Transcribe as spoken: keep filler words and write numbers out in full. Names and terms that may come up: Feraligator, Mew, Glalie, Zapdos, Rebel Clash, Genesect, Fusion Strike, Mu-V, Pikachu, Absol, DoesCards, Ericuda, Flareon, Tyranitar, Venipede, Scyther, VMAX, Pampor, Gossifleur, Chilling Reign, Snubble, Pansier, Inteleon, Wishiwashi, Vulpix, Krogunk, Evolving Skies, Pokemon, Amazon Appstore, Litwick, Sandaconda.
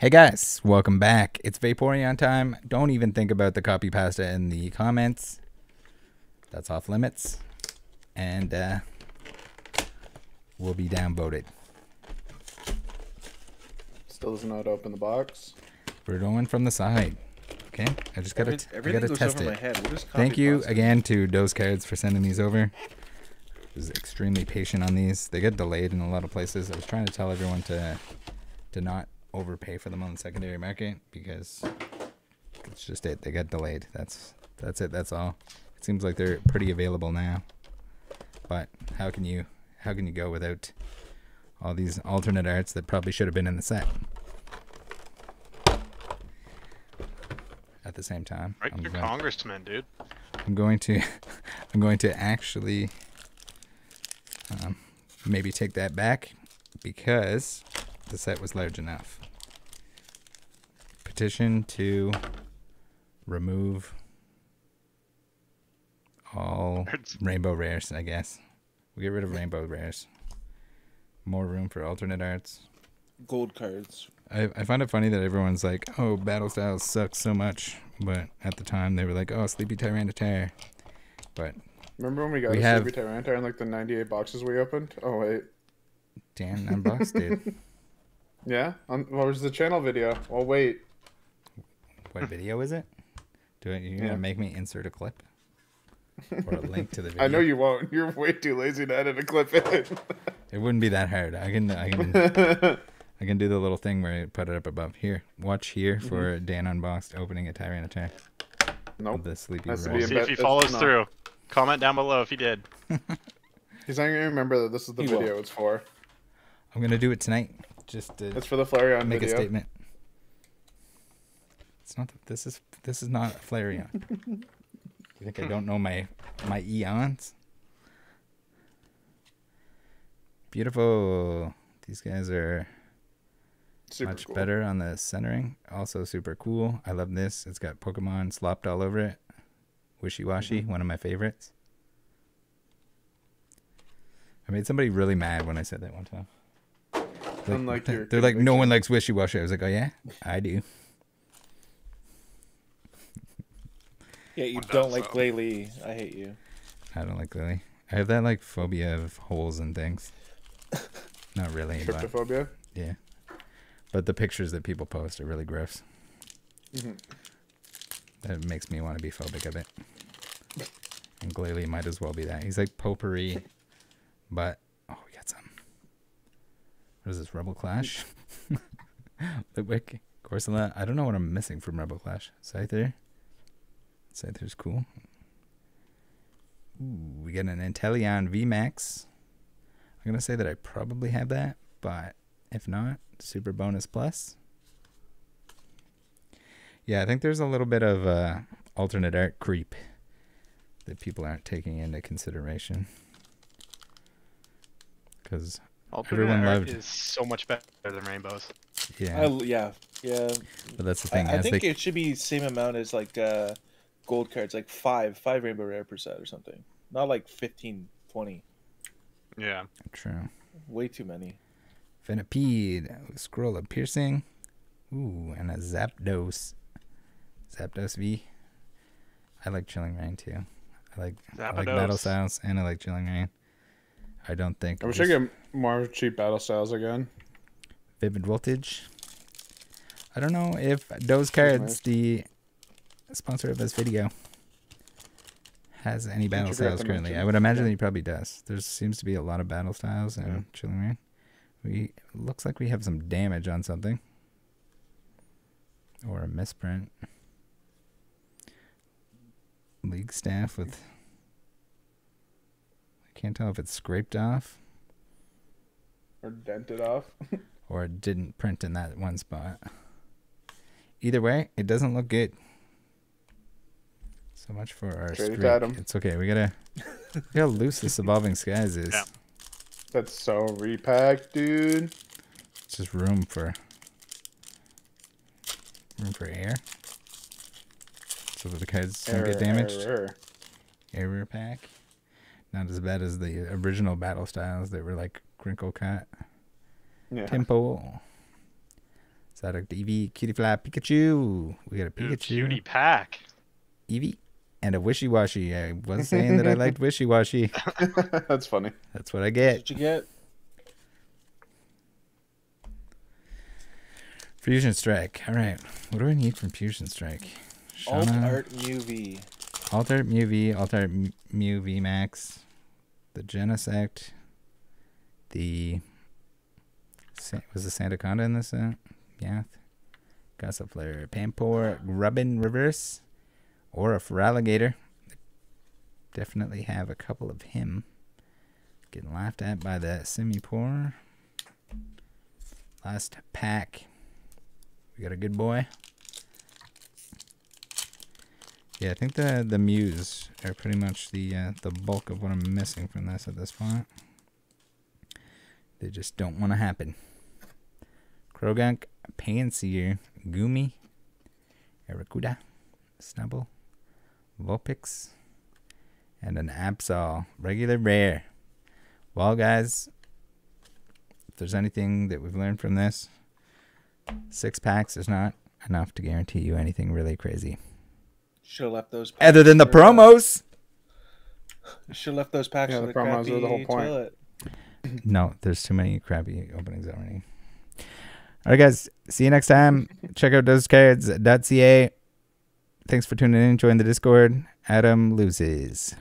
Hey guys, welcome back. It's Vaporeon time. Don't even think about the copy pasta in the comments. That's off limits. And uh, we'll be downvoted. Still doesn't know how to open the box. We're going from the side. Okay, I just gotta, Every, I gotta test it. Thank you pasta. again to DoesCards for sending these over. I was extremely patient on these. They get delayed in a lot of places. I was trying to tell everyone to, to not overpay for them on the secondary market because it's just it they got delayed. That's that's it that's all. It seems like they're pretty available now, but how can you how can you go without all these alternate arts that probably should have been in the set at the same time? Right, you're congressman, dude. I'm going to I'm going to actually um, maybe take that back because the set was large enough. Petition to remove all rainbow rares, I guess. We'll get rid of rainbow rares. More room for alternate arts. Gold cards. I, I find it funny that everyone's like, oh, Battle Styles sucks so much. But at the time, they were like, oh, Sleepy Tyranitar. But remember when we got we a have... Sleepy Tyranitar in like the ninety-eight boxes we opened? Oh, wait. Damn, I'm boxed, dude. Yeah? Um, what was the channel video? Well, wait. What video is it? Do it, You're yeah. going to make me insert a clip? Or a link to the video? I know you won't. You're way too lazy to edit a clip in. It wouldn't be that hard. I can I can, I can do the little thing where I put it up above. Here. Watch here for mm-hmm. Dan Unboxed opening a Tyranitar. Nope. The sleepy That's we'll see if he follows That's through. Not. Comment down below if he did. He's not going to remember that this is the he video will. it's for. I'm going to do it tonight. Just to it's for the Flareon make video. a statement. It's not. The, this is this is not a Flareon. You think I don't know my my eons? Beautiful. These guys are super much cool. better on the centering. Also super cool. I love this. It's got Pokemon slopped all over it. Wishiwashi, mm-hmm. one of my favorites. I made somebody really mad when I said that one time. Like, they're conviction. like, no one likes Wishiwashi. I was like, oh yeah, I do. Yeah, you don't like Glalie. I hate you. I don't like Glalie. I have that like phobia of holes and things. Not really. Cryptophobia? But, yeah. But the pictures that people post are really gross. Mm-hmm. That makes me want to be phobic of it. And Glalie might as well be that. He's like potpourri, but oh, we got some. What is this, Rebel Clash? Litwick, Corsola. I don't know what I'm missing from Rebel Clash. Scyther. Scyther's cool. Ooh, we get an Inteleon V MAX. I'm going to say that I probably have that, but if not, super bonus plus. Yeah, I think there's a little bit of uh, alternate art creep that people aren't taking into consideration. Because... Alternate Everyone art loved. is so much better than rainbows. Yeah, uh, yeah, yeah. But that's the thing. I, I think they... it should be same amount as like uh, gold cards, like five, five rainbow rare per set or something. Not like fifteen, twenty. Yeah. True. Way too many. Venipede, scroll of piercing. Ooh, and a Zapdos. Zapdos V. I like Chilling Reign too. I like Zapdos. I like Battle Styles and I like Chilling Reign. I don't think. I wish I could get more cheap battle styles again. Vivid Voltage. I don't know if DoesCards, the sponsor of this video, has any battle styles currently. I would imagine yeah. he probably does. There seems to be a lot of battle styles in yeah. Chilling Reign. We looks like we have some damage on something, or a misprint. League staff with. Can't tell if it's scraped off or dented off or it didn't print in that one spot. Either way, it doesn't look good. So much for our streak. It's okay. We gotta see how loose this Evolving Skies is. Yeah. That's so repacked, dude. It's just room for room for air so that the cards don't get damaged. Error, error pack. Not as bad as the original battle styles that were like crinkle cut. Yeah. Tempo. Is that a Eevee, Cutie Flap, Pikachu? We got a Pikachu. Cutie pack. Eevee. And a Wishiwashi. I was saying that I liked Wishiwashi. That's funny. That's what I get. That's what you get. Fusion Strike. All right. What do I need from Fusion Strike? Alt Art Mu-V. Alt Art Mu-V. Alt Art Mu-V Max. The Genesect. The... Was the Sandaconda in this set? Yeah. Gossifleur. Pampor. Grubbin Reverse. Or a Feraligator. Definitely have a couple of him. Getting laughed at by the Semi-Pour. Last pack. We got a good boy. Yeah, I think the the Mews are pretty much the uh, the bulk of what I'm missing from this at this point. They just don't want to happen. Krogunk, Pansier, Goomy, Ericuda, Snubble, Vulpix, and an Absol. Regular rare. Well, guys, if there's anything that we've learned from this, six packs is not enough to guarantee you anything really crazy. Should have left those packs. Other than the promos. Should have left those packs yeah, for the, the promos are the whole point. Toilet. No, there's too many crappy openings already. All right, guys. See you next time. Check out does cards dot c a. Thanks for tuning in. Join the Discord. Adam loses.